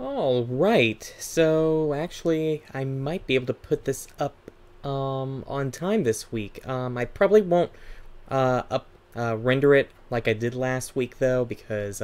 Alright, so actually I might be able to put this up on time this week. I probably won't render it like I did last week though, because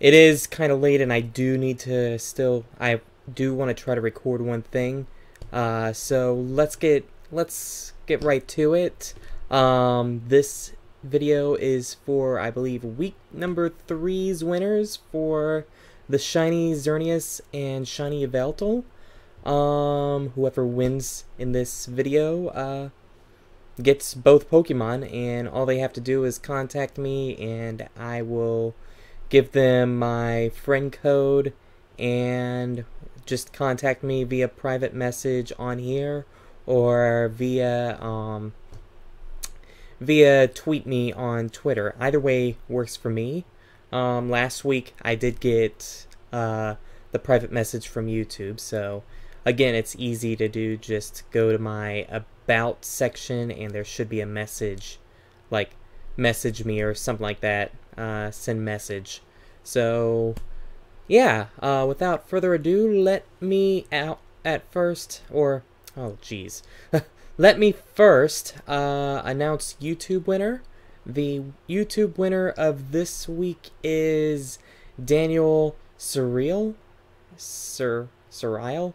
it is kind of late and I do need to still, I do want to try to record one thing. So let's get right to it. This video is for, I believe, week number 3's winners for the Shiny Xerneas and Shiny Yveltal. Whoever wins in this video gets both Pokemon, and all they have to do is contact me and I will give them my friend code and just contact me via private message on here, or via tweet me on Twitter. Either way works for me. Last week I did get the private message from YouTube, so again, it's easy to do. Just go to my About section and there should be a message, like message me or something like that, send message. So yeah, without further ado, let me out at first, or oh geez, let me first announce YouTube winner. The YouTube winner of this week is Daniel Suriel. Suriel?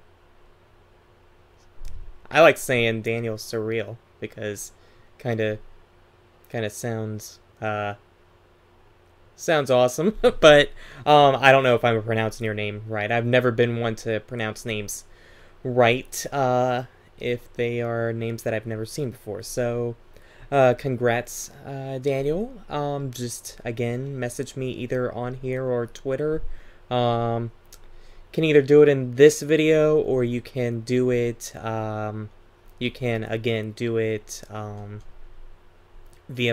I like saying Daniel Suriel because kind of sounds sounds awesome. But I don't know if I'm pronouncing your name right. I've never been one to pronounce names right if they are names that I've never seen before. So congrats, Daniel. Just again, message me either on here or Twitter. Can either do it in this video, or you can do it via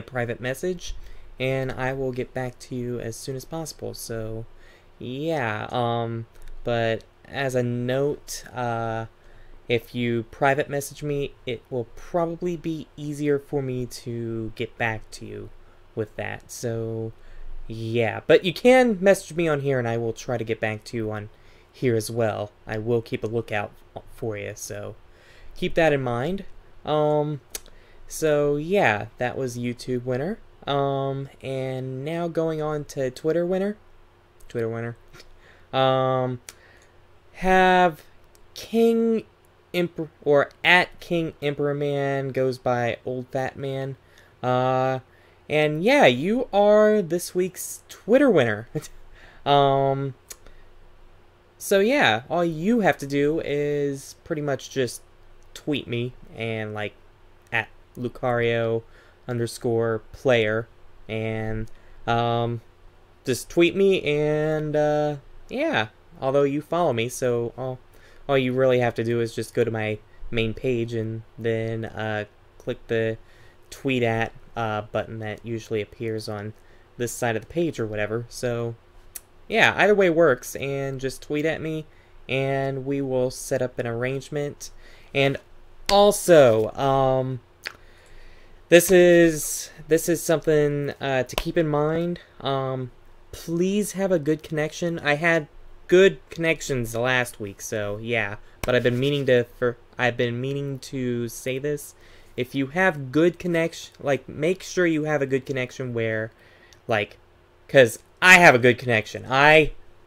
private message, and I will get back to you as soon as possible. So yeah, but as a note, if you private message me, it will probably be easier for me to get back to you with that. So yeah, but you can message me on here and I will try to get back to you on here as well. I will keep a lookout for you, so keep that in mind. So yeah, that was YouTube winner. And now going on to Twitter winner. Have King Emperor, or at King Emperor Man, goes by Old Fat Man. And yeah, you are this week's Twitter winner. So yeah, all you have to do is pretty much just tweet me and like at Lucario_player, and just tweet me, and yeah, although you follow me, so all you really have to do is just go to my main page and then click the tweet at button that usually appears on this side of the page or whatever. So yeah, either way works, and just tweet at me and we will set up an arrangement. And also, this is something to keep in mind. Please have a good connection. I had good connections last week, so yeah, but I've been meaning to say this. If you have good connection, like, make sure you have a good connection where, like, because I have a good connection.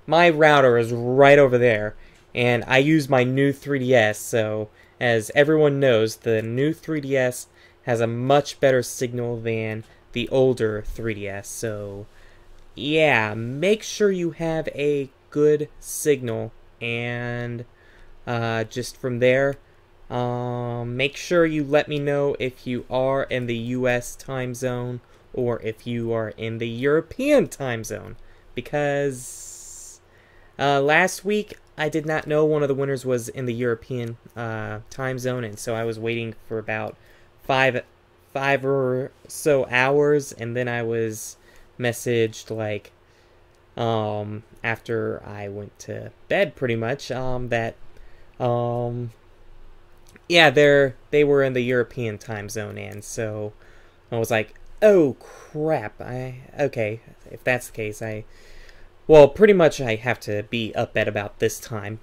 My router is right over there, and I use my new 3DS, so as everyone knows, the new 3DS has a much better signal than the older 3DS, so yeah, make sure you have a good signal, and just from there, make sure you let me know if you are in the US time zone, or if you are in the European time zone, because last week I did not know one of the winners was in the European time zone, and so I was waiting for about five or so hours, and then I was messaged like after I went to bed pretty much that yeah, they were in the European time zone, and so I was like, oh crap, okay, if that's the case, I Well, pretty much I have to be up at about this time,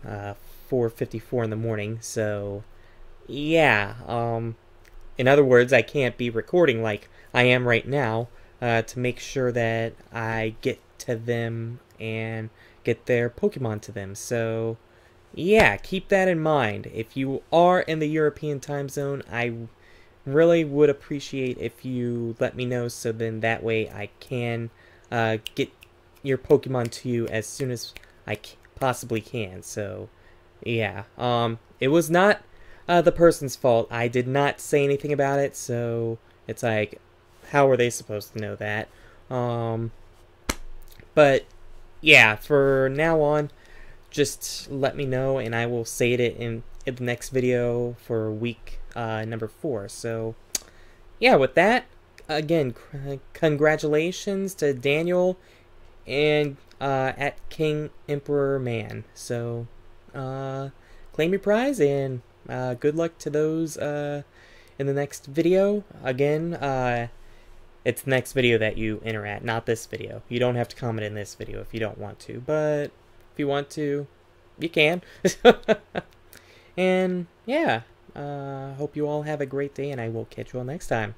4:54 in the morning, so yeah, in other words, I can't be recording like I am right now, to make sure that I get to them and get their Pokemon to them, so yeah, keep that in mind. If you are in the European time zone, I really would appreciate if you let me know, so then that way I can get your Pokemon to you as soon as I possibly can. So yeah, it was not the person's fault. I did not say anything about it, so it's like, how are they supposed to know that? But yeah, for now on, just let me know and I will say it in the next video for week number 4. So yeah, with that, again, congratulations to Daniel and at King Emperor Man. So claim your prize, and good luck to those in the next video. Again, it's the next video that you enter at, not this video. You don't have to comment in this video if you don't want to, but if you want to, you can. And yeah, hope you all have a great day, and I will catch you all next time.